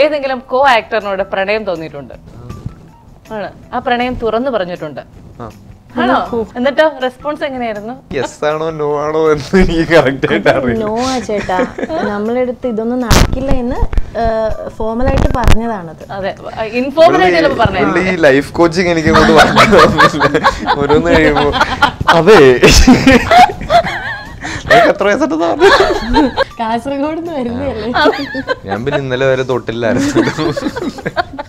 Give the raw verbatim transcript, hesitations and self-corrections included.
ഏതെങ്കിലും കോ ആക്ടറിനോട് പ്രണയം തോന്നിയിട്ടുണ്ട്? ആണ്. ആ പ്രണയം തുറന്നു പറഞ്ഞിട്ടുണ്ട്. ഹലോ. എന്നിട്ട് റെസ്പോൺസ് എങ്ങനെയായിരുന്നു? യെസ് ആണോ നോ ആണോ എന്ന് എനിക്ക് കറക്റ്റ് ആയിട്ട് അറിയില്ല. നോ ആ ചേട്ടാ. നമ്മളെടുത്ത് ഇതൊന്നും നടക്കില്ല എന്ന് ഫോർമൽ ആയിട്ട് പറഞ്ഞതാണ് അത്. അതെ. ഇൻഫോർമൽ ആയിട്ട് നമ്മൾ പറഞ്ഞതാണ്. ഈ ലൈഫ് കോച്ചിങ് എനിക്ക് കൊണ്ട് വന്നില്ല. ഓരോന്ന് കഴിയുമ്പോൾ അതെ. കാസർഗോഡ് ഞാൻ പിന്നെ ഇന്നലെ വരെ തൊട്ടില്ലായിരുന്നു.